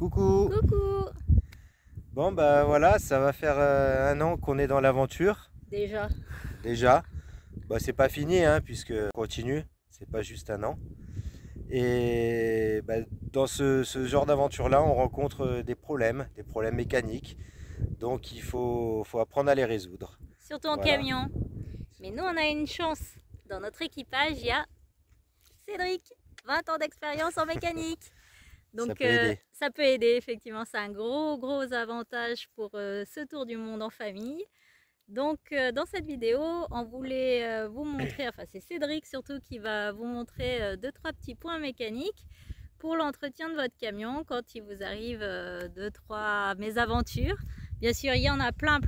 Coucou. Coucou. Bon bah voilà, ça va faire un an qu'on est dans l'aventure. Déjà. Déjà. Bah c'est pas fini hein, puisque on continue, c'est pas juste un an. Et bah, dans ce genre d'aventure là, on rencontre des problèmes mécaniques. Donc il faut apprendre à les résoudre. Surtout en camion. Mais nous on a une chance. Dans notre équipage, il y a Cédric, 20 ans d'expérience en mécanique. Donc ça peut aider, effectivement. C'est un gros avantage pour ce tour du monde en famille. Donc dans cette vidéo, on voulait vous montrer, enfin c'est Cédric surtout qui va vous montrer 2-3 petits points mécaniques pour l'entretien de votre camion quand il vous arrive 2-3 mésaventures. Bien sûr, il y en a plein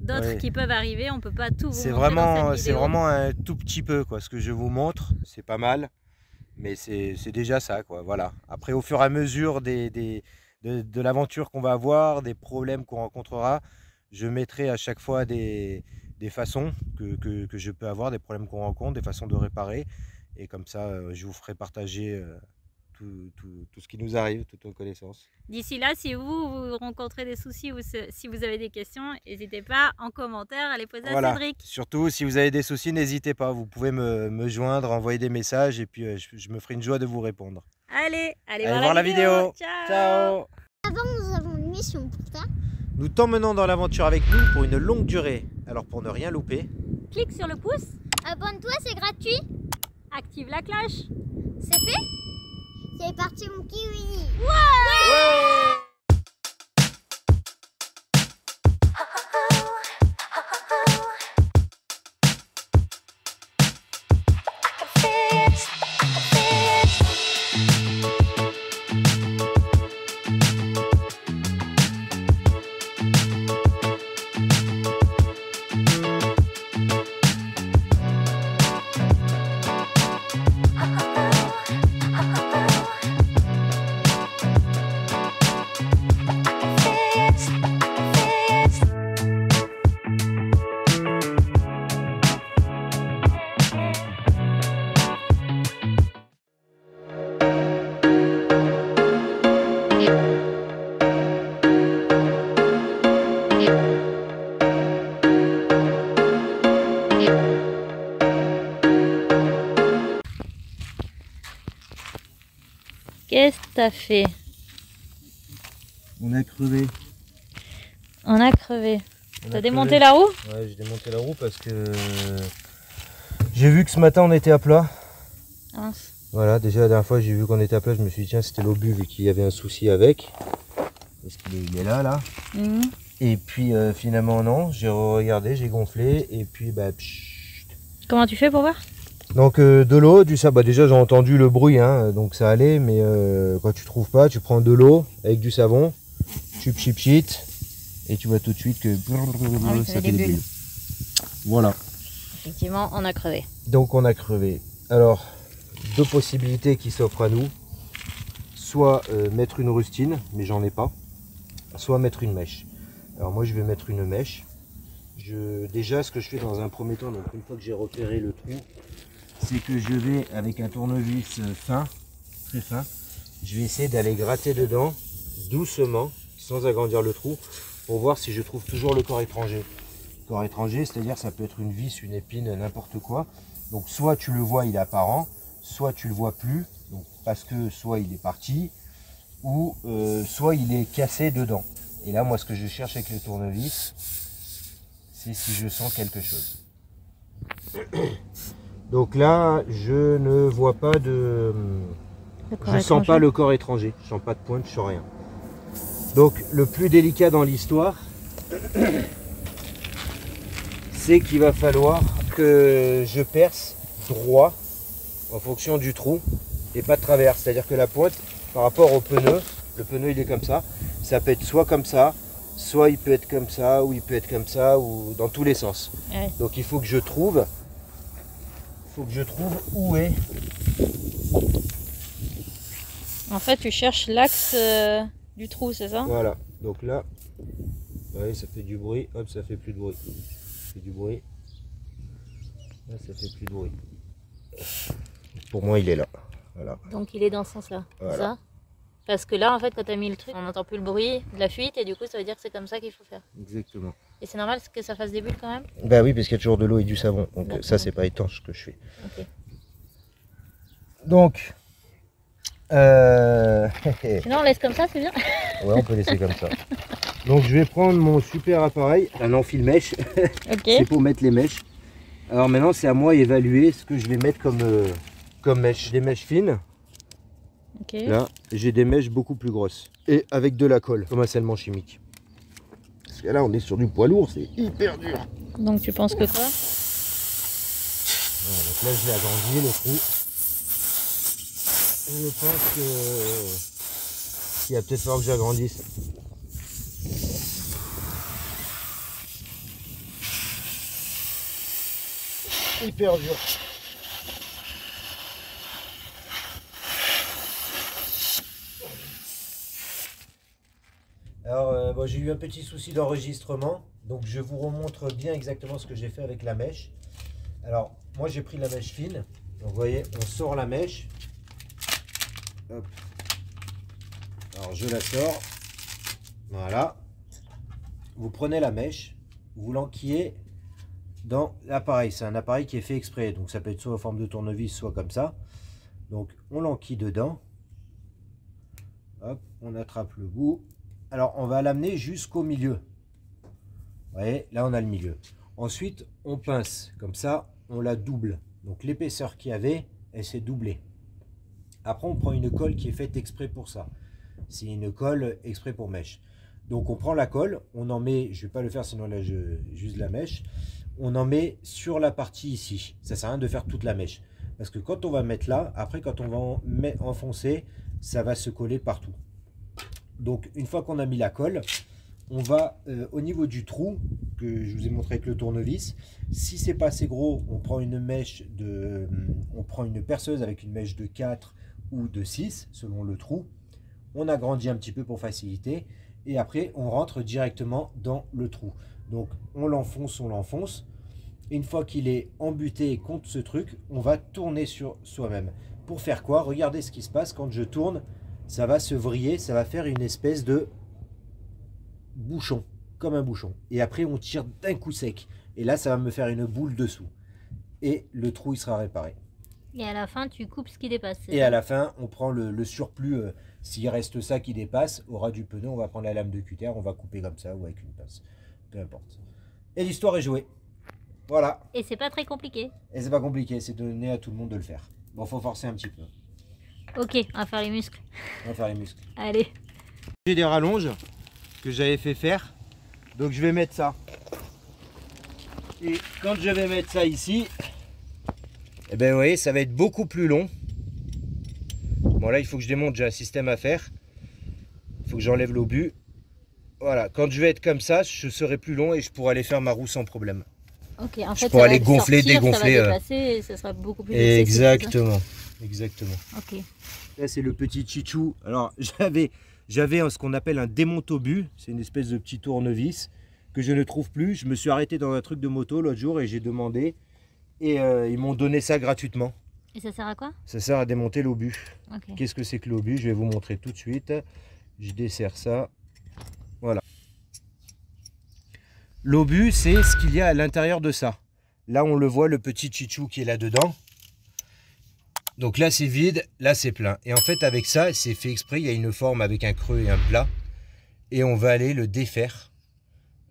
d'autres qui peuvent arriver, on ne peut pas tout vous montrer dans cette vidéo. C'est vraiment un tout petit peu quoi, ce que je vous montre, c'est pas mal, mais c'est déjà ça quoi, voilà. Après au fur et à mesure de l'aventure qu'on va avoir, des problèmes qu'on rencontrera, je mettrai à chaque fois des façons que je peux avoir, des problèmes qu'on rencontre, des façons de réparer. Et comme ça, je vous ferai partager tout ce qui nous arrive, toute nos connaissances. D'ici là, si vous rencontrez des soucis ou si vous avez des questions, n'hésitez pas en commentaire à les poser à Cédric. Surtout, si vous avez des soucis, n'hésitez pas. Vous pouvez me joindre, envoyer des messages et puis je me ferai une joie de vous répondre. Allez voir la vidéo. Ciao. Avant, nous avons une mission pour toi. Nous t'emmenons dans l'aventure avec nous pour une longue durée. Alors pour ne rien louper, clique sur le pouce. Abonne-toi, c'est gratuit. Active la cloche. C'est fait. C'est parti mon kiwi. Wow ouais. Qu'est-ce que t'as fait? On a crevé. On a crevé. T'as démonté la roue? Ouais, j'ai démonté la roue parce que j'ai vu que ce matin on était à plat. Ah. Voilà, déjà la dernière fois j'ai vu qu'on était à plat, je me suis dit tiens c'était l'obus vu qu'il y avait un souci avec. Parce qu'il est là. Mmh. Et puis finalement non, j'ai regardé, j'ai gonflé et puis bah... Pssst. Comment tu fais pour voir? Donc de l'eau, du sable, bah, déjà j'ai entendu le bruit, hein, donc ça allait, mais quand tu trouves pas, tu prends de l'eau avec du savon, tu pchit et tu vois tout de suite que ça fait des bulles. Voilà. Effectivement, on a crevé. Donc on a crevé. Alors, deux possibilités qui s'offrent à nous, soit mettre une rustine, mais j'en ai pas, soit mettre une mèche. Alors moi je vais mettre une mèche. Déjà ce que je fais dans un premier temps, donc une fois que j'ai repéré le trou, c'est que je vais avec un tournevis fin, très fin, je vais essayer d'aller gratter dedans doucement, sans agrandir le trou, pour voir si je trouve toujours le corps étranger. Le corps étranger, c'est-à-dire ça peut être une vis, une épine, n'importe quoi. Donc soit tu le vois, il est apparent, soit tu le vois plus, donc parce que soit il est parti, ou soit il est cassé dedans. Et là, moi, ce que je cherche avec le tournevis, c'est si je sens quelque chose. Donc là, je ne vois pas de... Je sens pas le corps étranger. Je sens pas de pointe, je sens rien. Donc le plus délicat dans l'histoire, c'est qu'il va falloir que je perce droit en fonction du trou et pas de travers. C'est-à-dire que la pointe, par rapport au pneu, le pneu il est comme ça. Ça peut être soit comme ça, soit il peut être comme ça, ou il peut être comme ça, ou dans tous les sens. Ouais. Donc il faut que je trouve... où est. En fait, tu cherches l'axe du trou, c'est ça? Voilà. Donc là, ouais, ça fait du bruit. Hop, ça fait plus de bruit. Ça fait du bruit. Là, ça fait plus de bruit. Pour moi, il est là. Voilà. Donc il est dans ce sens-là. Voilà. Ça Parce que là, en fait, quand tu as mis le truc, on n'entend plus le bruit de la fuite et du coup, ça veut dire que c'est comme ça qu'il faut faire. Exactement. Et c'est normal que ça fasse des bulles quand même? Bah oui, parce qu'il y a toujours de l'eau et du savon. Donc bon, ça, c'est pas étanche ce que je fais. Okay. Donc... Sinon, on laisse comme ça, c'est bien. Ouais, on peut laisser comme ça. Donc je vais prendre mon super appareil, un enfile-mèche. Okay. C'est pour mettre les mèches. Alors maintenant, c'est à moi d'évaluer ce que je vais mettre comme, comme mèche. Des mèches fines. Okay. Là, j'ai des mèches beaucoup plus grosses. Et avec de la colle, comme un scellement chimique. Parce que là, on est sur du poids lourd, c'est hyper dur. Donc tu penses que quoi? Ouais, donc là, je l'ai agrandi, le trou. Je pense que... il va peut-être falloir que j'agrandisse. Hyper dur. Alors, bon, j'ai eu un petit souci d'enregistrement, donc je vous remontre bien exactement ce que j'ai fait avec la mèche. Alors, moi j'ai pris la mèche fine, donc vous voyez, on sort la mèche. Hop. Alors je la sors, voilà, vous prenez la mèche, vous l'enquillez dans l'appareil, c'est un appareil qui est fait exprès, donc ça peut être soit en forme de tournevis, soit comme ça, donc on l'enquille dedans, hop, on attrape le bout, alors on va l'amener jusqu'au milieu, vous voyez, là on a le milieu, ensuite on pince, comme ça on la double, donc l'épaisseur qu'il y avait, elle s'est doublée. Après, on prend une colle qui est faite exprès pour ça. C'est une colle exprès pour mèche. Donc, on prend la colle, on en met, je ne vais pas le faire sinon là, j'use la mèche. On en met sur la partie ici. Ça ne sert à rien de faire toute la mèche. Parce que quand on va mettre là, après, quand on va enfoncer, ça va se coller partout. Donc, une fois qu'on a mis la colle, on va au niveau du trou que je vous ai montré avec le tournevis. Si c'est pas assez gros, on prend une mèche de, on prend une perceuse avec une mèche de 4. Ou de 6 selon le trou, on agrandit un petit peu pour faciliter et après on rentre directement dans le trou. Donc on l'enfonce, on l'enfonce. Une fois qu'il est embuté contre ce truc, on va tourner sur soi-même. Pour faire quoi? Regardez ce qui se passe quand je tourne, ça va se vriller, ça va faire une espèce de bouchon, comme un bouchon. Et après on tire d'un coup sec et là ça va me faire une boule dessous et le trou il sera réparé. Et à la fin, tu coupes ce qui dépasse. Et à la fin, on prend le surplus. S'il reste ça qui dépasse, au ras du pneu, on va prendre la lame de cutter, on va couper comme ça ou avec une pince. Peu importe. Et l'histoire est jouée. Voilà. Et c'est pas très compliqué. Et c'est pas compliqué, c'est donné à tout le monde de le faire. Bon, faut forcer un petit peu. Ok, on va faire les muscles. On va faire les muscles. Allez. J'ai des rallonges que j'avais fait faire. Donc je vais mettre ça. Et quand je vais mettre ça ici... Eh bien, vous voyez, ça va être beaucoup plus long. Bon, là, il faut que je démonte, j'ai un système à faire. Il faut que j'enlève l'obus. Voilà, quand je vais être comme ça, je serai plus long et je pourrai aller faire ma roue sans problème. Ok, en fait, je pourrai aller gonfler, sortir, dégonfler. Ça va dépasser et ça sera beaucoup plus difficile. Exactement, exactement. Ok. Là, c'est le petit chichou. Alors, j'avais ce qu'on appelle un démonte-obus. C'est une espèce de petit tournevis que je ne trouve plus. Je me suis arrêté dans un truc de moto l'autre jour et j'ai demandé. Et ils m'ont donné ça gratuitement. Et ça sert à quoi? Ça sert à démonter l'obus. Okay. Qu'est-ce que c'est que l'obus? Je vais vous montrer tout de suite. Je desserre ça. Voilà. L'obus, c'est ce qu'il y a à l'intérieur de ça. Là, on le voit, le petit chichou qui est là-dedans. Donc là, c'est vide. Là, c'est plein. Et en fait, avec ça, c'est fait exprès. Il y a une forme avec un creux et un plat. Et on va aller le défaire.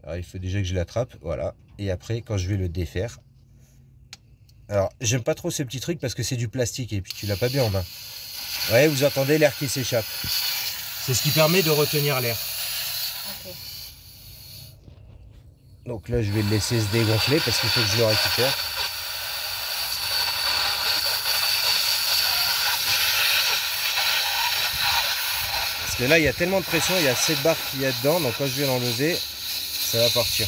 Alors, il faut déjà que je l'attrape. Voilà. Et après, quand je vais le défaire... Alors, j'aime pas trop ce petit truc parce que c'est du plastique et puis tu l'as pas bien en main. Ouais, vous entendez l'air qui s'échappe. C'est ce qui permet de retenir l'air. Okay. Donc là, je vais le laisser se dégonfler parce qu'il faut que je le récupère. Parce que là, il y a tellement de pression, il y a cette barre qu'il y a dedans. Donc quand je vais l'enlever, ça va partir.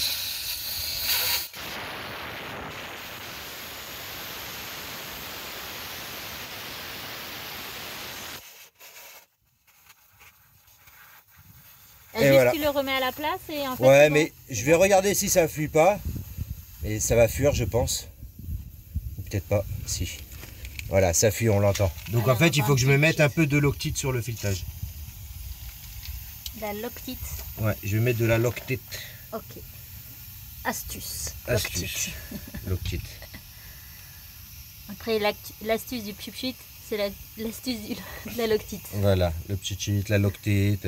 Et voilà. Tu le remets à la place et en fait... Ouais, mais je vais regarder si ça ne fuit pas. Et ça va fuir, je pense. Peut-être pas, si. Voilà, ça fuit, on l'entend. Donc en fait, il faut que je me mette un peu de loctite sur le filetage. La loctite. Ouais, je vais mettre de la loctite. Ok. Astuce. Astuce. Loctite. Après, l'astuce du pchit-pchit, c'est l'astuce de la loctite. Voilà, le pchit-pchit, la loctite.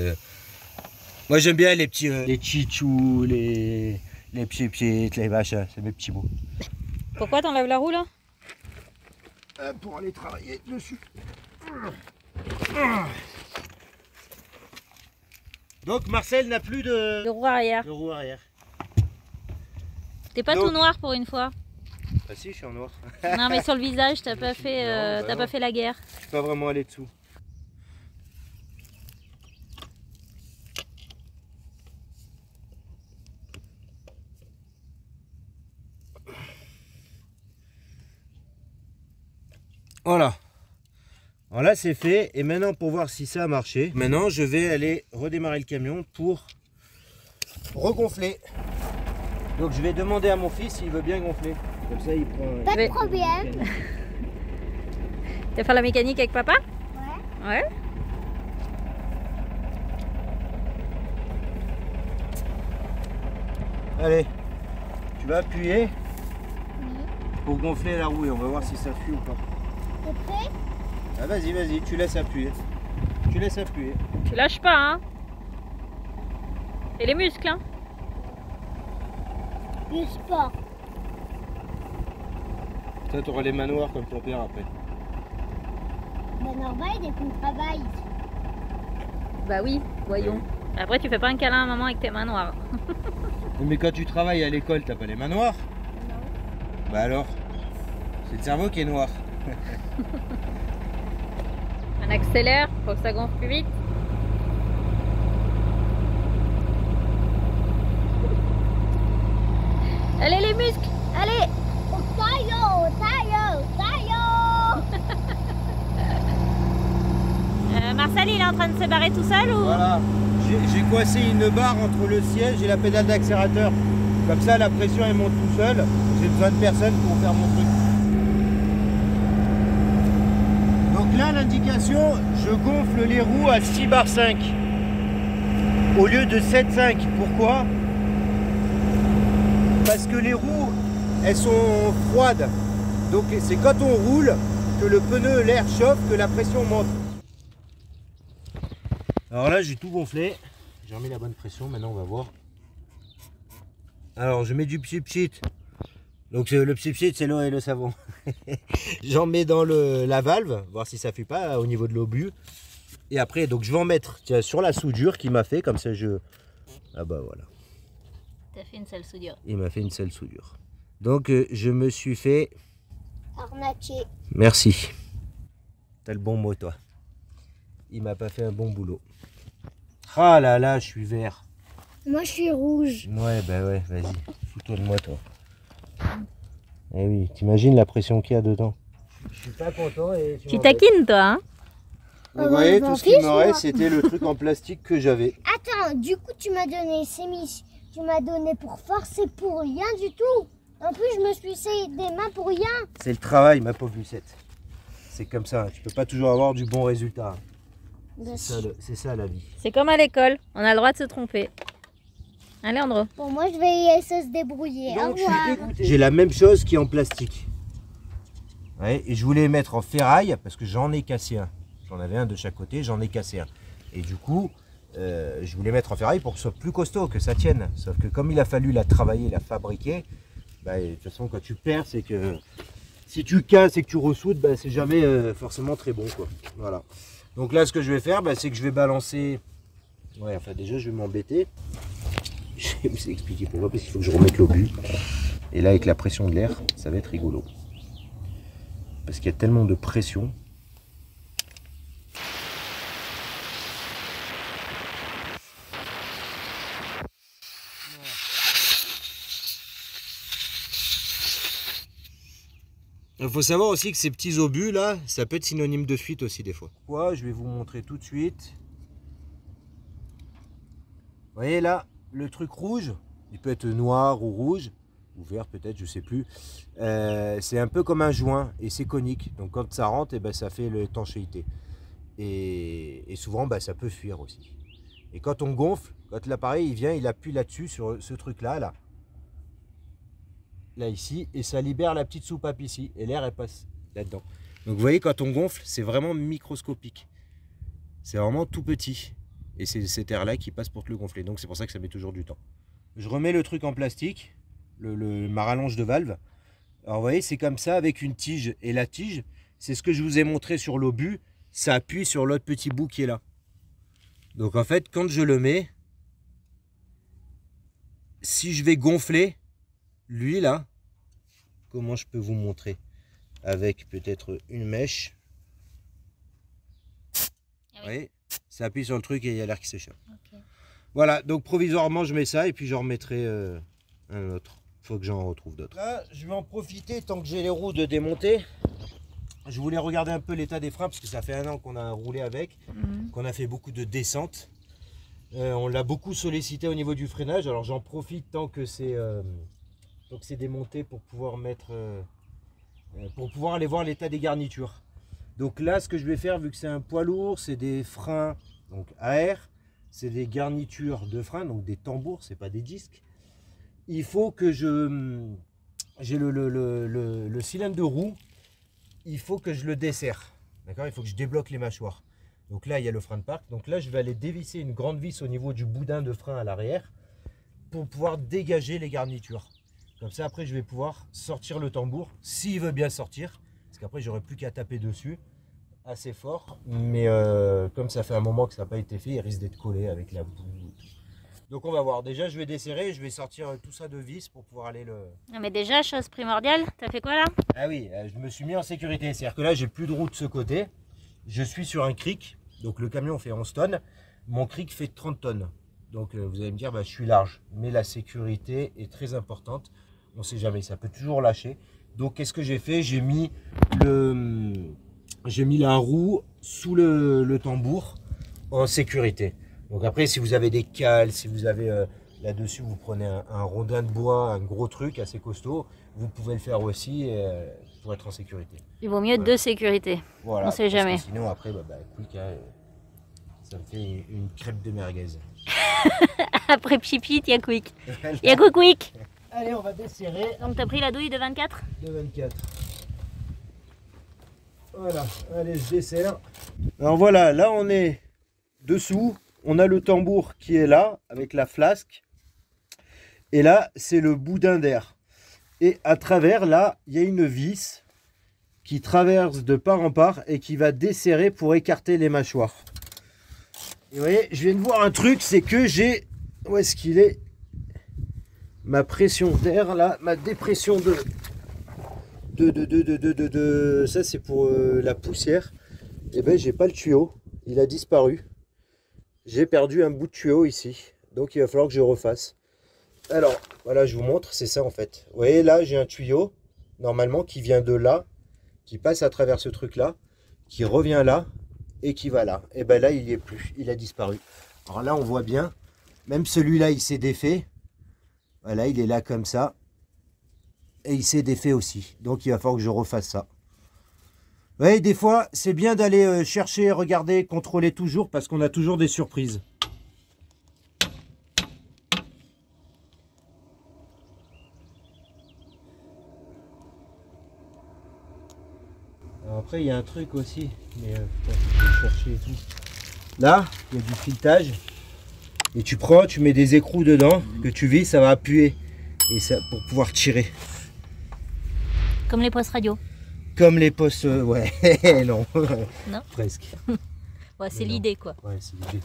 Moi, j'aime bien les petits... les chichous, les pchit-pchit, les machins. C'est mes petits mots. Pourquoi t'enlèves la roue, là? Pour aller travailler dessus. Donc Marcel n'a plus de roue arrière. T'es pas tout noir pour une fois. Bah si, je suis en noir. Non mais sur le visage, t'as pas fait, t'as pas fait la guerre. Je suis pas vraiment allé dessous. Voilà. Voilà, c'est fait. Et maintenant, pour voir si ça a marché, maintenant je vais aller redémarrer le camion pour regonfler. Donc je vais demander à mon fils s'il veut bien gonfler. Comme ça, il prend... Pas de problème. Tu vas faire la mécanique avec papa? Ouais. Ouais. Allez, tu vas appuyer pour gonfler la roue et on va voir si ça fuit ou pas. T'es prêt? Ah vas-y, vas-y, tu laisses appuyer. Tu laisses appuyer. Tu lâches pas, hein? Et les muscles, hein? Le sport. Toi, t'auras les manoirs comme ton père après. Bah normal, dès qu'on travaille. Bah oui, voyons. Ouais. Après, tu fais pas un câlin à maman avec tes manoirs. Mais quand tu travailles à l'école, t'as pas les manoirs? Non. Bah alors? C'est le cerveau qui est noir. On accélère, faut que ça gonfle plus vite. Allez les muscles, allez. Marcel, il est en train de se barrer tout seul ou? Voilà, j'ai coincé une barre entre le siège et la pédale d'accélérateur. Comme ça, la pression elle monte tout seul. J'ai besoin de personne pour faire mon truc. Là, l'indication, je gonfle les roues à 6,5 bar au lieu de 7,5. Pourquoi? Parce que les roues, elles sont froides. Donc c'est quand on roule que le pneu, l'air chauffe, que la pression monte. Alors là, j'ai tout gonflé. J'ai remis la bonne pression. Maintenant, on va voir. Alors, je mets du pchit-pchit. Donc le pchit-pchit, c'est l'eau et le savon. J'en mets dans la valve, voir si ça ne fuit pas au niveau de l'obus. Et après, donc je vais en mettre sur la soudure qu'il m'a fait, comme ça je... Ah bah voilà. T'as fait une sale soudure. Il m'a fait une sale soudure. Donc je me suis fait... arnaquer. Merci. T'as le bon mot toi. Il m'a pas fait un bon boulot. Ah là là, je suis vert. Moi je suis rouge. Ouais bah ouais, vas-y, fous-toi de moi toi. Eh oui, t'imagines la pression qu'il y a dedans. Je suis pas content et... Tu taquines toi, hein? Vous voyez, tout ce qui me reste, c'était le truc en plastique que j'avais. Attends, du coup tu m'as donné ces miches. Tu m'as donné pour forcer pour rien du tout. En plus je me suis essayé des mains pour rien. C'est le travail ma pauvre Lucette. C'est comme ça, tu peux pas toujours avoir du bon résultat. C'est ça la vie. C'est comme à l'école, on a le droit de se tromper. Allez Andro. Bon, moi je vais essayer de se débrouiller. J'ai la même chose qui est en plastique. Ouais, et je voulais mettre en ferraille parce que j'en ai cassé un. J'en avais un de chaque côté, j'en ai cassé un. Et du coup, je voulais mettre en ferraille pour que ce soit plus costaud, que ça tienne. Sauf que comme il a fallu la travailler, la fabriquer, bah, de toute façon quand tu perds, c'est que si tu casses et que tu ressoudes, bah, c'est jamais forcément très bon, quoi. Voilà. Donc là, ce que je vais faire, bah, c'est que je vais balancer... Ouais, enfin déjà, je vais m'embêter. Je vais vous expliquer pourquoi, parce qu'il faut que je remette l'obus. Et là, avec la pression de l'air, ça va être rigolo. Parce qu'il y a tellement de pression. Il faut savoir aussi que ces petits obus, là, ça peut être synonyme de fuite aussi des fois. Pourquoi? Je vais vous montrer tout de suite. Vous voyez là? Le truc rouge, il peut être noir ou rouge, ou vert peut-être, je sais plus. C'est un peu comme un joint et c'est conique. Donc quand ça rentre, eh ben, ça fait l'étanchéité. Et souvent, bah, ça peut fuir aussi. Et quand on gonfle, quand l'appareil il vient, il appuie là-dessus, sur ce truc-là, là, ici, et ça libère la petite soupape ici, et l'air, elle passe là-dedans. Donc vous voyez, quand on gonfle, c'est vraiment microscopique. C'est vraiment tout petit. Et c'est cet air-là qui passe pour te le gonfler. Donc c'est pour ça que ça met toujours du temps. Je remets le truc en plastique, ma rallonge de valve. Alors vous voyez, c'est comme ça avec une tige. Et la tige, c'est ce que je vous ai montré sur l'obus. Ça appuie sur l'autre petit bout qui est là. Donc en fait, quand je le mets, si je vais gonfler, lui là, comment je peux vous montrer? Avec peut-être une mèche. Vous voyez, ça appuie sur le truc et il y a l'air qui s'échappe. Okay. Voilà, donc provisoirement je mets ça et puis j'en remettrai un autre. Faut que j'en retrouve d'autres. Là, je vais en profiter tant que j'ai les roues de démonter. Je voulais regarder un peu l'état des freins parce que ça fait un an qu'on a roulé avec, qu'on a fait beaucoup de descentes. On l'a beaucoup sollicité au niveau du freinage. Alors j'en profite tant que c'est démonté pour pouvoir mettre, pour pouvoir aller voir l'état des garnitures. Donc là, ce que je vais faire, vu que c'est un poids lourd, c'est des freins donc AR, c'est des garnitures de freins, donc des tambours, c'est pas des disques. Il faut que j'ai le cylindre de roue, il faut que je le desserre, d'accord? Il faut que je débloque les mâchoires. Donc là, il y a le frein de parc. Donc là, je vais aller dévisser une grande vis au niveau du boudin de frein à l'arrière pour pouvoir dégager les garnitures. Comme ça, après, je vais pouvoir sortir le tambour, s'il veut bien sortir. Parce qu'après, j'aurais plus qu'à taper dessus assez fort. Mais comme ça fait un moment que ça n'a pas été fait, il risque d'être collé avec la boue. Donc on va voir. Déjà, je vais desserrer, je vais sortir tout ça de vis pour pouvoir aller le... Non mais déjà, chose primordiale, t'as fait quoi là? Ah oui, je me suis mis en sécurité. C'est-à-dire que là, j'ai plus de roue de ce côté. Je suis sur un cric. Donc le camion fait 11 tonnes. Mon cric fait 30 tonnes. Donc vous allez me dire, bah, je suis large. Mais la sécurité est très importante. On ne sait jamais, ça peut toujours lâcher. Donc qu'est-ce que j'ai fait? J'ai mis la roue sous le tambour en sécurité. Donc après, si vous avez des cales, si vous avez là-dessus, vous prenez un rondin de bois, un gros truc assez costaud, vous pouvez le faire aussi pour être en sécurité. Il vaut mieux deux sécurités, voilà, on ne sait jamais. Sinon après, quick, ça me fait une crêpe de merguez. Après pipit, il y a quick. Il y a quick. Allez, on va desserrer. Donc t'as pris la douille de 24 ? De 24. Voilà, allez, je desserre. Alors voilà, là on est dessous. On a le tambour qui est là, avec la flasque. Et là, c'est le boudin d'air. Et à travers, là, il y a une vis qui traverse de part en part et qui va desserrer pour écarter les mâchoires. Et vous voyez, je viens de voir un truc, c'est que j'ai... Où est-ce qu'il est ? Ma pression d'air, là, ma dépression de ça, c'est pour la poussière. Et ben, j'ai pas le tuyau, il a disparu. J'ai perdu un bout de tuyau ici, donc il va falloir que je refasse. Alors, voilà, je vous montre, c'est ça en fait. Vous voyez, là, j'ai un tuyau, normalement, qui vient de là, qui passe à travers ce truc-là, qui revient là, et qui va là. Et ben là, il n'y est plus, il a disparu. Alors là, on voit bien, même celui-là, il s'est défait. Voilà, il est là comme ça. Et il s'est défait aussi. Donc il va falloir que je refasse ça. Vous voyez, des fois, c'est bien d'aller chercher, regarder, contrôler toujours, parce qu'on a toujours des surprises. Alors après, il y a un truc aussi, mais putain, faut chercher et tout. Là, il y a du filetage. Et tu prends, tu mets des écrous dedans, que tu vis, ça va appuyer et ça, pour pouvoir tirer. Comme les postes radio. Comme les postes, ouais, non. Non. Presque. Ouais, c'est l'idée quoi. Ouais, c'est l'idée.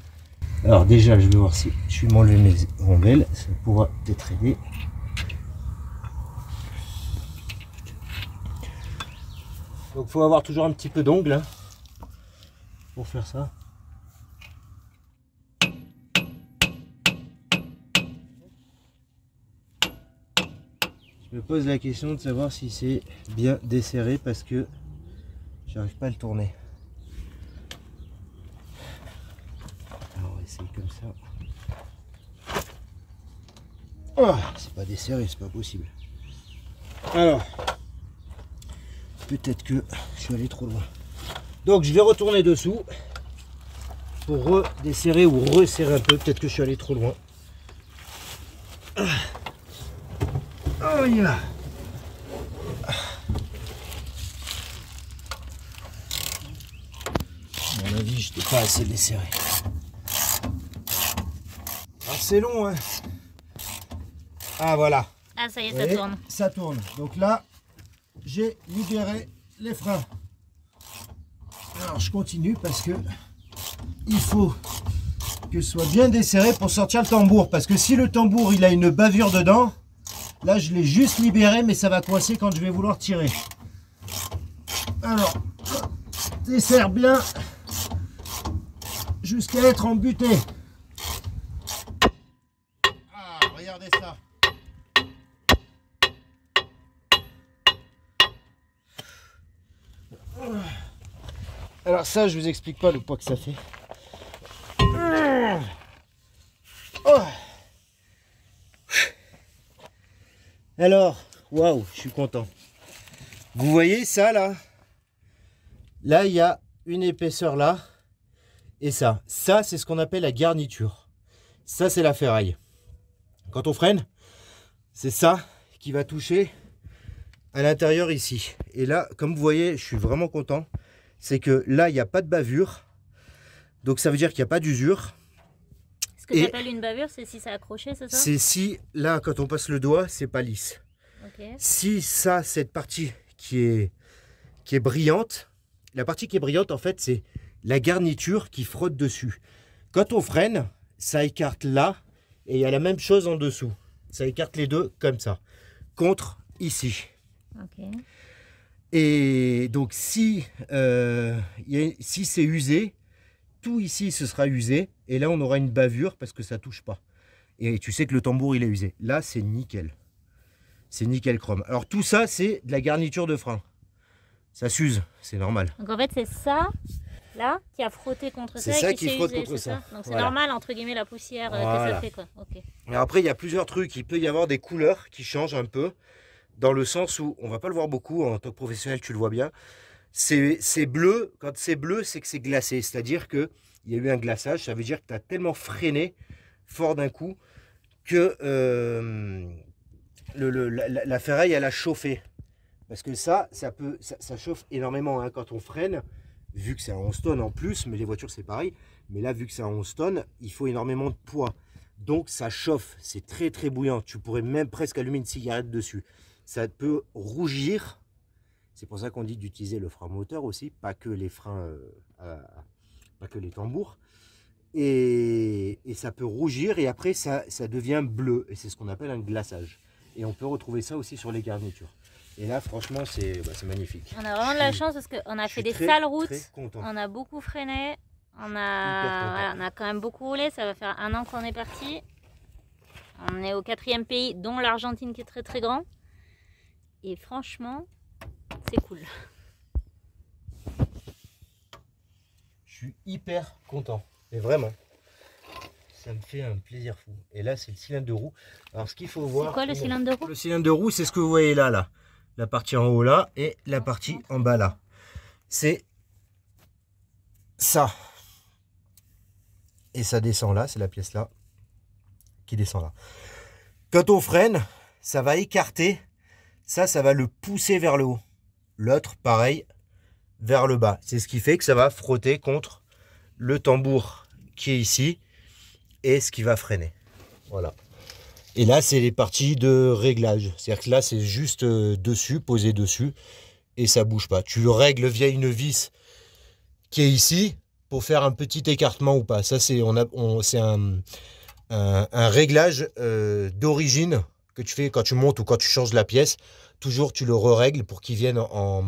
Alors déjà, je vais voir si je suis m'enlever mes rondelles, ça pourra peut-être aider. Donc il faut avoir toujours un petit peu d'ongle hein, pour faire ça. Je me pose la question de savoir si c'est bien desserré parce que j'arrive pas à le tourner. Alors on va essayer comme ça. Oh, c'est pas desserré, c'est pas possible. Alors, peut-être que je suis allé trop loin. Donc je vais retourner dessous. pour redesserrer ou resserrer un peu. Peut-être que je suis allé trop loin. On y va. À mon avis, je n'étais pas assez desserré. Alors c'est long, hein. Ah voilà. Ah ça y est, ça tourne. Ça tourne. Donc là, j'ai libéré les freins. Alors je continue parce que il faut que ce soit bien desserré pour sortir le tambour. Parce que si le tambour il a une bavure dedans, là je l'ai juste libéré, mais ça va coincer quand je vais vouloir tirer. Alors, desserre bien jusqu'à être embuté. Ah, regardez ça. Alors ça, je vous explique pas le poids que ça fait. Alors, waouh, je suis content. Vous voyez ça là? Là, il y a une épaisseur là. Et ça, ça c'est ce qu'on appelle la garniture. Ça, c'est la ferraille. Quand on freine, c'est ça qui va toucher à l'intérieur ici. Et là, comme vous voyez, je suis vraiment content. C'est que là, il n'y a pas de bavure. Donc, ça veut dire qu'il n'y a pas d'usure. Ce que j'appelle une bavure, c'est si ça a accroché, c'est ça? C'est si, là, quand on passe le doigt, c'est pas lisse. Okay. Si ça, cette partie qui est brillante, la partie qui est brillante, en fait, c'est la garniture qui frotte dessus. Quand on freine, ça écarte là, et il y a la même chose en dessous. Ça écarte les deux, comme ça. Contre, ici. Ok. Et donc, si c'est usé, tout ici, ce sera usé. Et là, on aura une bavure parce que ça ne touche pas. Et tu sais que le tambour, il est usé. Là, c'est nickel. C'est nickel chrome. Alors, tout ça, c'est de la garniture de frein. Ça s'use, c'est normal. Donc, en fait, c'est ça, là, qui a frotté contre ça. C'est ça qui frotte contre ça. Donc, c'est normal, entre guillemets, la poussière que ça fait, quoi. Okay. Alors après, il y a plusieurs trucs. Il peut y avoir des couleurs qui changent un peu. Dans le sens où, on ne va pas le voir beaucoup, en tant que professionnel, tu le vois bien, c'est bleu. Quand c'est bleu, c'est que c'est glacé. C'est-à-dire qu'il y a eu un glaçage. Ça veut dire que tu as tellement freiné fort d'un coup que la ferraille, elle a chauffé. Parce que ça chauffe énormément, hein, quand on freine. Vu que c'est à 11 tonnes en plus, mais les voitures, c'est pareil. Mais là, vu que c'est à 11 tonnes, il faut énormément de poids. Donc, ça chauffe. C'est très, très bouillant. Tu pourrais même presque allumer une cigarette dessus. Ça peut rougir. C'est pour ça qu'on dit d'utiliser le frein moteur aussi, pas que les freins, pas que les tambours. Et ça peut rougir et après ça devient bleu. Et c'est ce qu'on appelle un glaçage. Et on peut retrouver ça aussi sur les garnitures. Et là, franchement, c'est magnifique. On a vraiment de la chance parce qu'on a fait des sales routes. On a beaucoup freiné. On a quand même beaucoup roulé. Ça va faire un an qu'on est parti. On est au 4e pays, dont l'Argentine qui est très très grand. Et franchement, c'est cool. Je suis hyper content. Et vraiment, ça me fait un plaisir fou. Et là, c'est le cylindre de roue. Alors, ce qu'il faut voir... C'est quoi le cylindre de roue? Le cylindre de roue, c'est ce que vous voyez là, là. La partie en haut là et la partie en bas là. C'est ça. Et ça descend là, c'est la pièce là qui descend là. Quand on freine, ça va écarter... Ça va le pousser vers le haut. L'autre, pareil, vers le bas. C'est ce qui fait que ça va frotter contre le tambour qui est ici et ce qui va freiner. Voilà. Et là, c'est les parties de réglage. C'est-à-dire que là, c'est juste dessus, posé dessus, et ça bouge pas. Tu règles via une vis qui est ici pour faire un petit écartement ou pas. Ça, c'est un réglage d'origine que tu fais quand tu montes ou quand tu changes la pièce. Toujours tu le règles pour qu'il vienne en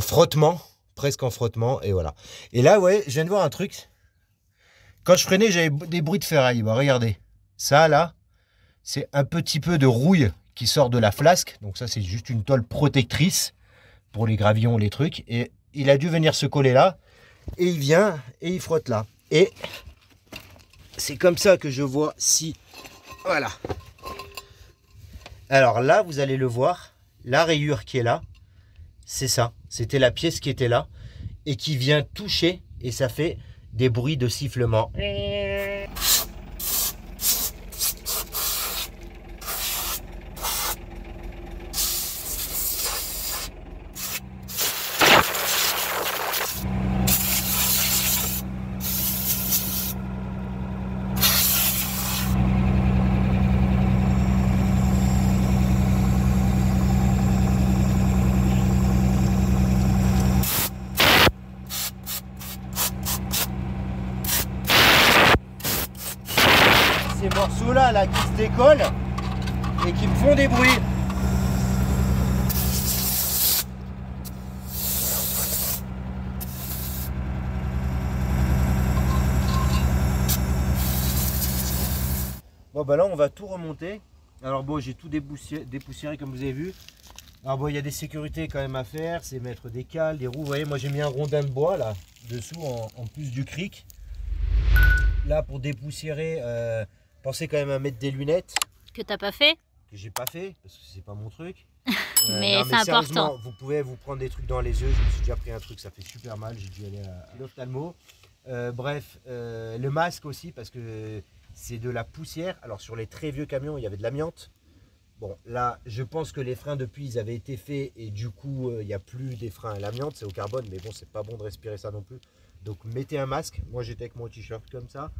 frottement, presque en frottement, et voilà. Et là, ouais, je viens de voir un truc. Quand je freinais, j'avais des bruits de ferraille. Bah, regardez, ça là, c'est un petit peu de rouille qui sort de la flasque. Donc ça, c'est juste une tôle protectrice pour les gravillons, les trucs. Et il a dû venir se coller là, et il vient, et il frotte là. Et c'est comme ça que je vois si... Voilà. Alors là, vous allez le voir, la rayure qui est là, c'est ça. C'était la pièce qui était là et qui vient toucher et ça fait des bruits de sifflement. Ces morceaux là qui se décollent et qui me font des bruits. Bon bah là on va tout remonter. Alors bon, j'ai tout dépoussiéré comme vous avez vu. Alors bon, il y a des sécurités quand même à faire, c'est mettre des cales, des roues. Vous voyez, moi j'ai mis un rondin de bois là dessous en plus du cric. Là pour dépoussiérer, pensez quand même à mettre des lunettes. Que t'as pas fait? Que j'ai pas fait, parce que c'est pas mon truc. Mais c'est important. Vous pouvez vous prendre des trucs dans les yeux. Je me suis déjà pris un truc, ça fait super mal. J'ai dû aller à l'ophtalmo. Bref, le masque aussi, parce que c'est de la poussière. Alors sur les très vieux camions, il y avait de l'amiante. Bon, là, je pense que les freins depuis, ils avaient été faits. Et du coup, il n'y a plus des freins à l'amiante, c'est au carbone. Mais bon, c'est pas bon de respirer ça non plus. Donc mettez un masque. Moi j'étais avec mon t-shirt comme ça.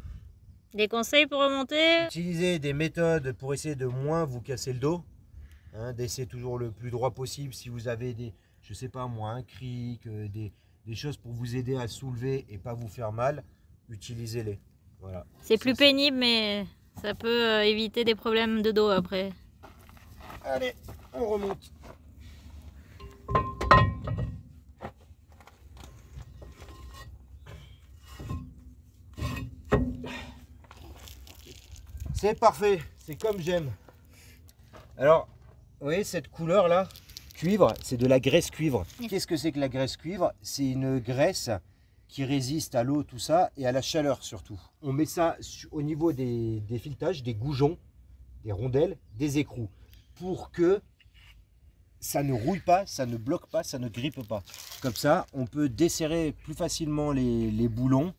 Des conseils pour remonter? Utilisez des méthodes pour essayer de moins vous casser le dos. Hein, d'essayer toujours le plus droit possible. Si vous avez des, je sais pas moi, un cric, des choses pour vous aider à soulever et pas vous faire mal, utilisez-les. Voilà. C'est plus pénible mais ça peut éviter des problèmes de dos après. Allez, on remonte. C'est parfait, c'est comme j'aime. Alors, vous voyez cette couleur là, cuivre, c'est de la graisse cuivre. Qu'est-ce que c'est que la graisse cuivre? C'est une graisse qui résiste à l'eau, tout ça, et à la chaleur surtout. On met ça au niveau des filetages, des goujons, des rondelles, des écrous, pour que ça ne rouille pas, ça ne bloque pas, ça ne grippe pas. Comme ça, on peut desserrer plus facilement les boulons,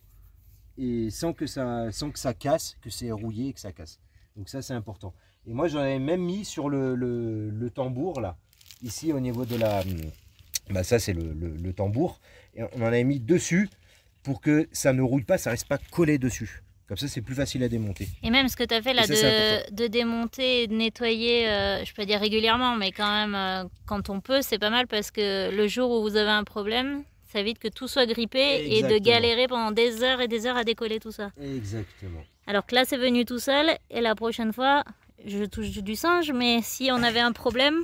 et sans que ça casse, que c'est rouillé et que ça casse. Donc ça c'est important. Et moi j'en avais même mis sur le tambour là, ici au niveau de la... Bah ça c'est le tambour. Et on en avait mis dessus pour que ça ne rouille pas, ça reste pas collé dessus. Comme ça c'est plus facile à démonter. Et même ce que tu as fait là de démonter et de nettoyer, je peux dire régulièrement, mais quand même quand on peut c'est pas mal, parce que le jour où vous avez un problème... Ça évite que tout soit grippé. Exactement. Et de galérer pendant des heures à décoller tout ça. Exactement. Alors que là, c'est venu tout seul. Et la prochaine fois, je touche du singe, mais si on avait un problème,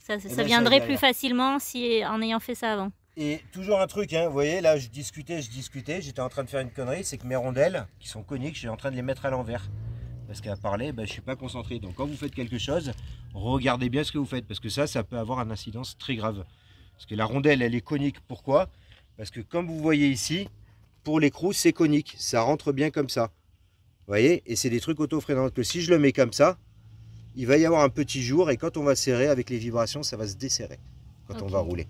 ça viendrait plus facilement si, en ayant fait ça avant. Et toujours un truc, hein, vous voyez, là, je discutais. J'étais en train de faire une connerie, c'est que mes rondelles, qui sont coniques, je suis en train de les mettre à l'envers. Parce qu'à parler, ben, je ne suis pas concentré. Donc quand vous faites quelque chose, regardez bien ce que vous faites. Parce que ça peut avoir une incidence très grave. Parce que la rondelle, elle est conique. Pourquoi? Parce que comme vous voyez ici, pour l'écrou, c'est conique. Ça rentre bien comme ça. Vous voyez? Et c'est des trucs auto-freinants. Que si je le mets comme ça, il va y avoir un petit jour. Et quand on va serrer avec les vibrations, ça va se desserrer quand on va rouler.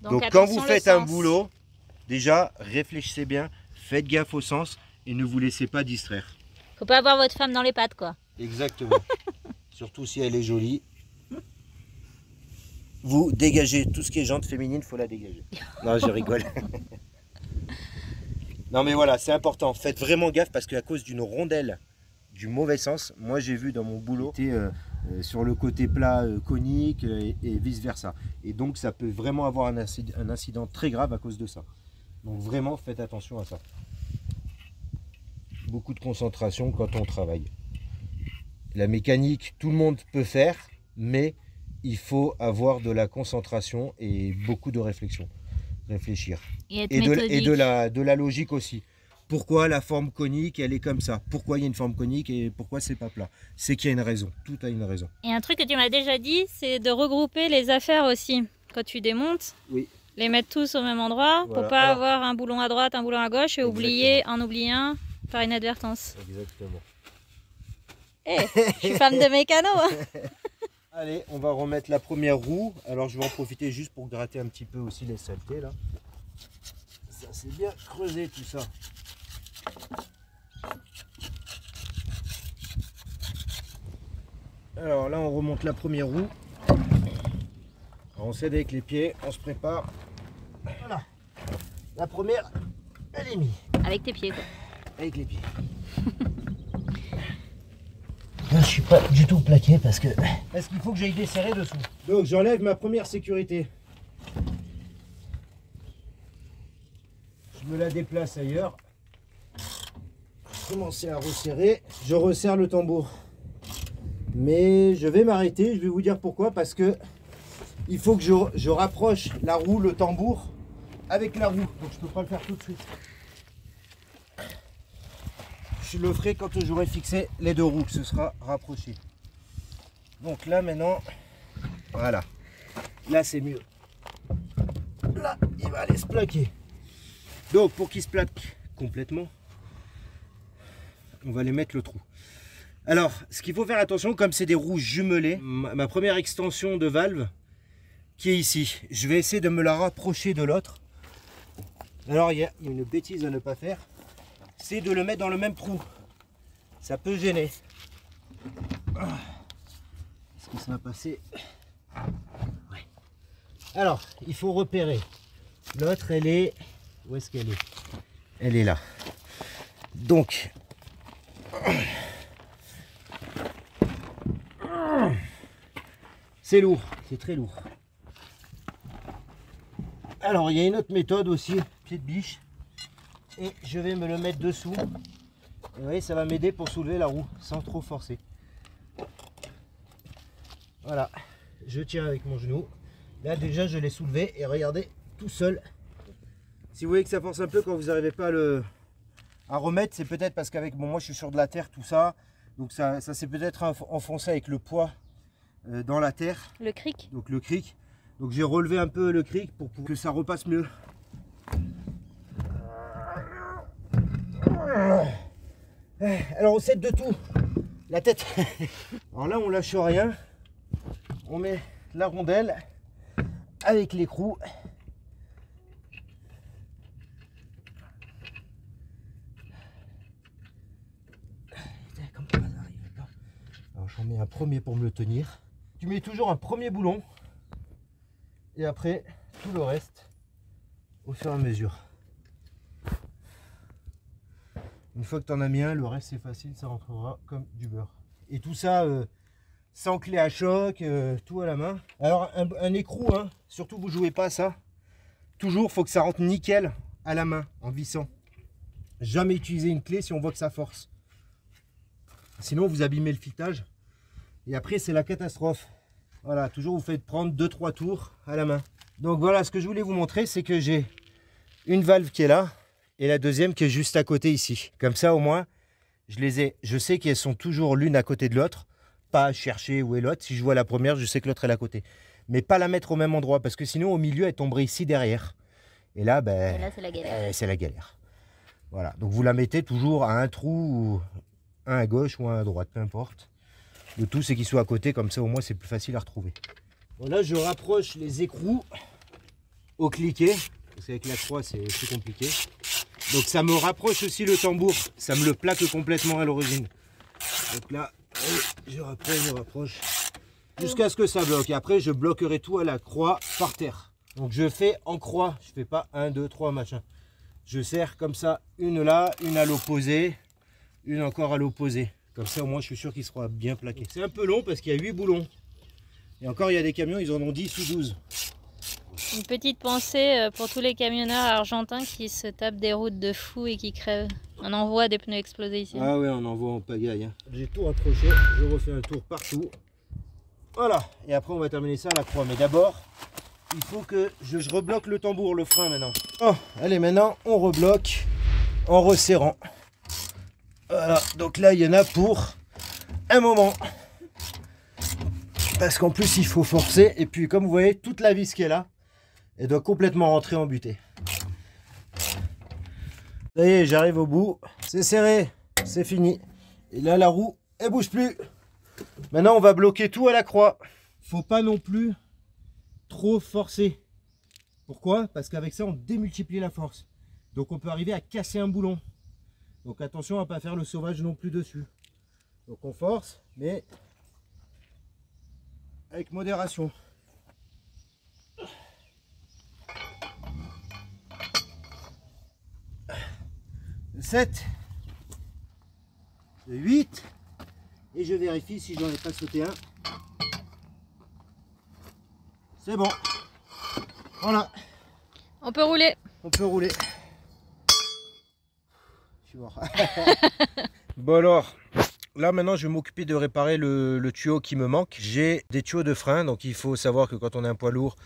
Donc quand vous faites un boulot, déjà, réfléchissez bien. Faites gaffe au sens et ne vous laissez pas distraire. Faut pas avoir votre femme dans les pattes, quoi. Exactement. Surtout si elle est jolie. Vous dégagez tout ce qui est jante féminine, faut la dégager. Non, je rigole. Non, mais voilà, c'est important. Faites vraiment gaffe parce qu'à cause d'une rondelle du mauvais sens, moi j'ai vu dans mon boulot, c'était sur le côté plat conique et vice versa. Et donc ça peut vraiment avoir un incident très grave à cause de ça. Donc vraiment faites attention à ça. Beaucoup de concentration quand on travaille. La mécanique, tout le monde peut faire, mais il faut avoir de la concentration et beaucoup de réflexion. Réfléchir. Et de la logique aussi. Pourquoi la forme conique, elle est comme ça? Pourquoi il y a une forme conique et pourquoi c'est pas plat? C'est qu'il y a une raison. Tout a une raison. Et un truc que tu m'as déjà dit, c'est de regrouper les affaires aussi. Quand tu démontes, oui, les mettre tous au même endroit, voilà, pour pas avoir un boulon à droite, un boulon à gauche et oublier un par inadvertance. Exactement. Hey, je suis femme de mécano. Hein. Allez, on va remettre la première roue. Alors, je vais en profiter juste pour gratter un petit peu aussi les saletés là. Ça, c'est bien creusé tout ça. Alors là on remonte la première roue. Alors on s'aide avec les pieds, on se prépare. Voilà. La première, elle est mise. Avec tes pieds quoi. Avec les pieds. Là je suis pas du tout plaqué parce qu'il faut que j'aille desserrer dessous. Donc j'enlève ma première sécurité. Je me la déplace ailleurs. Commencer à resserrer. Je resserre le tambour. Mais je vais m'arrêter, je vais vous dire pourquoi, parce que il faut que je rapproche la roue, le tambour, avec la roue. Donc je ne peux pas le faire tout de suite. Je le ferai quand j'aurai fixé les deux roues, que ce sera rapproché. Donc là maintenant, voilà. Là c'est mieux. Là, il va aller se plaquer. Donc pour qu'il se plaque complètement, on va aller mettre le trou. Alors, ce qu'il faut faire attention, comme c'est des roues jumelées, ma première extension de valve qui est ici, je vais essayer de me la rapprocher de l'autre. Alors, il y a une bêtise à ne pas faire, c'est de le mettre dans le même trou. Ça peut gêner. Est-ce que ça va passer? Ouais. Alors, il faut repérer. L'autre, elle est... Où est-ce qu'elle est? Elle est là. Donc... C'est lourd, c'est très lourd. Alors il y a une autre méthode aussi, pied de biche. Et je vais me le mettre dessous. Et vous voyez, ça va m'aider pour soulever la roue sans trop forcer. Voilà, je tiens avec mon genou. Là déjà je l'ai soulevé et regardez, tout seul. Si vous voyez que ça force un peu quand vous n'arrivez pas à remettre, c'est peut-être parce qu'avec moi je suis sur de la terre, tout ça. Donc ça s'est peut-être enfoncé avec le poids dans la terre. Le cric. Donc le cric. Donc j'ai relevé un peu le cric pour que ça repasse mieux. Alors on s'aide de tout. La tête. Alors là on lâche rien. On met la rondelle avec l'écrou. Alors j'en mets un premier pour me le tenir. Tu mets toujours un premier boulon et après tout le reste au fur et à mesure. Une fois que tu en as mis un, le reste c'est facile, ça rentrera comme du beurre. Et tout ça sans clé à choc, tout à la main. Alors un écrou, hein, surtout vous jouez pas à ça. Toujours faut que ça rentre nickel à la main en vissant. Jamais utiliser une clé si on voit que ça force. Sinon vous abîmez le filetage. Et après, c'est la catastrophe. Voilà, toujours vous faites prendre 2-3 tours à la main. Donc voilà, ce que je voulais vous montrer, c'est que j'ai une valve qui est là et la deuxième qui est juste à côté ici. Comme ça, au moins, je les ai. Je sais qu'elles sont toujours l'une à côté de l'autre. Pas à chercher où est l'autre. Si je vois la première, je sais que l'autre est à côté. Mais pas la mettre au même endroit parce que sinon, au milieu, elle tomberait ici derrière. Et là, ben, c'est la galère. C'est la galère. Voilà, donc vous la mettez toujours à un trou, un à gauche ou un à droite, peu importe. Le tout, c'est qu'ils soient à côté, comme ça au moins c'est plus facile à retrouver. Bon, là, je rapproche les écrous au cliquet, parce qu'avec la croix, c'est plus compliqué. Donc, ça me rapproche aussi le tambour, ça me le plaque complètement à l'origine. Donc là, je rapproche, jusqu'à ce que ça bloque. Et après, je bloquerai tout à la croix par terre. Donc, je fais en croix, je fais pas 1, 2, 3, machin. Je serre comme ça, une là, une à l'opposé, une encore à l'opposé. Comme ça, au moins, je suis sûr qu'il sera bien plaqué. C'est un peu long parce qu'il y a 8 boulons. Et encore, il y a des camions, ils en ont 10 ou 12. Une petite pensée pour tous les camionneurs argentins qui se tapent des routes de fous et qui crèvent. On en voit des pneus exploser ici. Ah ouais, on en voit en pagaille. Hein. J'ai tout rapproché, je refais un tour partout. Voilà, et après, on va terminer ça à la croix. Mais d'abord, il faut que je rebloque le tambour, le frein maintenant. Oh, allez, maintenant, on rebloque en resserrant. Voilà, donc là il y en a pour un moment. Parce qu'en plus il faut forcer. Et puis comme vous voyez, toute la vis qui est là, elle doit complètement rentrer en butée. Ça y est, j'arrive au bout. C'est serré, c'est fini. Et là la roue, elle bouge plus. Maintenant on va bloquer tout à la croix. Faut pas non plus trop forcer. Pourquoi? Parce qu'avec ça on démultiplie la force. Donc on peut arriver à casser un boulon. Donc attention à ne pas faire le sauvage non plus dessus. Donc on force, mais avec modération. Le 7, le 8, et je vérifie si j'en ai pas sauté un. C'est bon. Voilà. On peut rouler. On peut rouler. Je suis mort. Bon alors, là maintenant je vais m'occuper de réparer le tuyau qui me manque. J'ai des tuyaux de frein, donc il faut savoir que quand on a un poids lourd,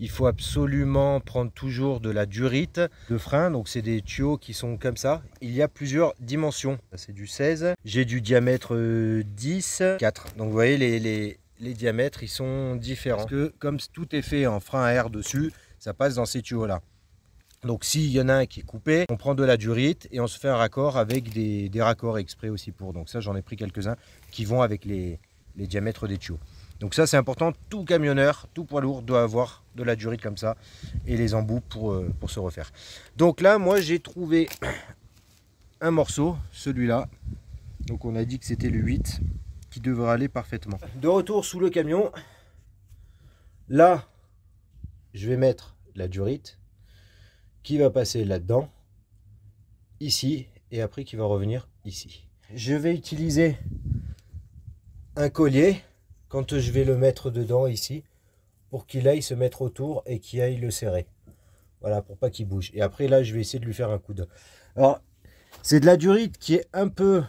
il faut absolument prendre toujours de la durite de frein. Donc c'est des tuyaux qui sont comme ça. Il y a plusieurs dimensions. C'est du 16. J'ai du diamètre 10, 4. Donc vous voyez les diamètres, ils sont différents. Parce que comme tout est fait en frein à air dessus, ça passe dans ces tuyaux-là. Donc s'il y en a un qui est coupé, on prend de la durite et on se fait un raccord avec des raccords exprès aussi pour. Donc ça, j'en ai pris quelques-uns qui vont avec les diamètres des tuyaux. Donc ça, c'est important. Tout camionneur, tout poids lourd doit avoir de la durite comme ça et les embouts pour se refaire. Donc là, moi, j'ai trouvé un morceau, celui-là. Donc on a dit que c'était le 8 qui devrait aller parfaitement. De retour sous le camion. Là, je vais mettre de la durite qui va passer là-dedans, ici, et après qui va revenir ici. Je vais utiliser un collier quand je vais le mettre dedans ici pour qu'il aille se mettre autour et qu'il aille le serrer. Voilà, pour pas qu'il bouge. Et après là, je vais essayer de lui faire un coude. Alors, c'est de la durite qui est un peu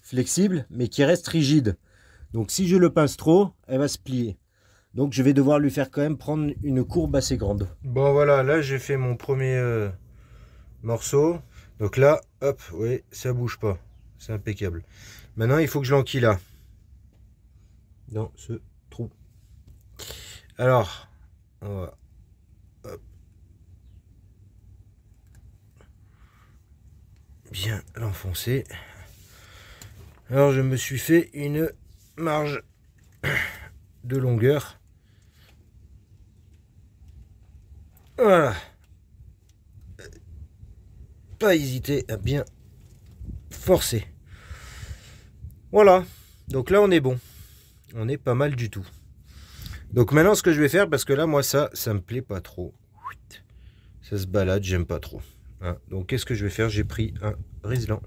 flexible, mais qui reste rigide. Donc si je le pince trop, elle va se plier. Donc je vais devoir lui faire quand même prendre une courbe assez grande. Bon voilà, là j'ai fait mon premier morceau. Donc là, hop, oui, ça bouge pas. C'est impeccable. Maintenant, il faut que je l'enquille là. Dans ce trou. Alors, on va... Hop. Bien l'enfoncer. Alors je me suis fait une marge de longueur. Voilà. Pas hésiter à bien forcer. Voilà. Donc là, on est bon. On est pas mal du tout. Donc maintenant, ce que je vais faire, parce que là, moi, ça me plaît pas trop. Ça se balade, j'aime pas trop. Hein. Donc, qu'est-ce que je vais faire? J'ai pris un riselant.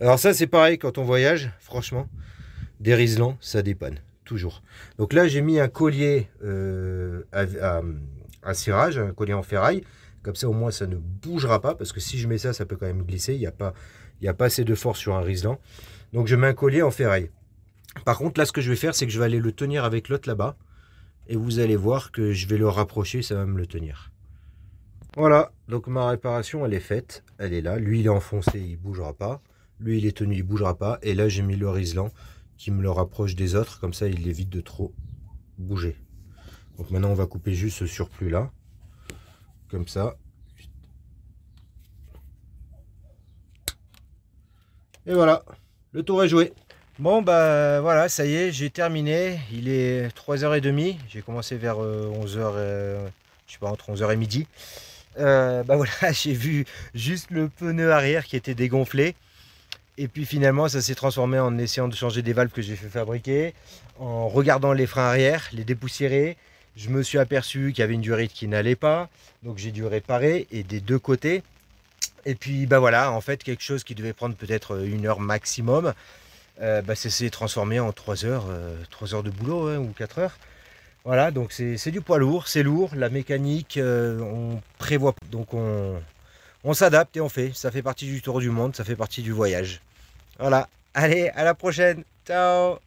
Alors ça, c'est pareil quand on voyage. Franchement, des riselants, ça dépanne. Toujours. Donc là, j'ai mis un collier à cirage, un collier en ferraille, comme ça au moins ça ne bougera pas, parce que si je mets ça, ça peut quand même glisser, il n'y a pas assez de force sur un riselant. Donc je mets un collier en ferraille. Par contre là, ce que je vais faire, c'est que je vais aller le tenir avec l'autre là-bas, et vous allez voir que je vais le rapprocher, ça va me le tenir. Voilà, donc ma réparation, elle est faite, elle est là, lui il est enfoncé, il ne bougera pas, lui il est tenu, il ne bougera pas, et là j'ai mis le riselant qui me le rapproche des autres, comme ça il évite de trop bouger. Donc maintenant on va couper juste ce surplus là, comme ça. Et voilà, le tour est joué. Bon bah voilà, ça y est, j'ai terminé, il est 3h30, j'ai commencé vers 11h, je sais pas, entre 11h et midi. Bah voilà, j'ai vu juste le pneu arrière qui était dégonflé. Et puis finalement, ça s'est transformé en essayant de changer des valves que j'ai fait fabriquer, en regardant les freins arrière, les dépoussiérer. Je me suis aperçu qu'il y avait une durite qui n'allait pas, donc j'ai dû réparer, et des deux côtés. Et puis bah voilà, en fait, quelque chose qui devait prendre peut-être une heure maximum, bah, ça s'est transformé en 3 heures de boulot, hein, ou 4 heures. Voilà, donc c'est du poids lourd, c'est lourd, la mécanique, on prévoit, donc on s'adapte et on fait. Ça fait partie du tour du monde, ça fait partie du voyage. Voilà, allez, à la prochaine, ciao!